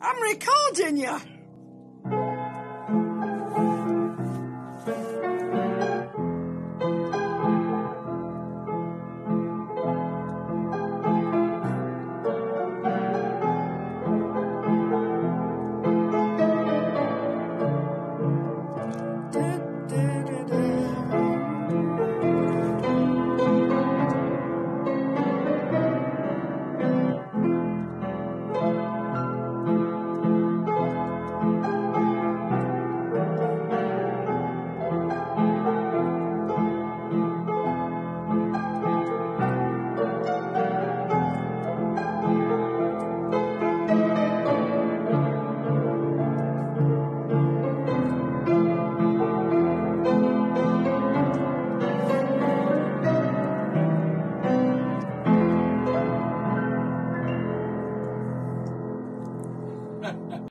I'm recording you. Ha, ha.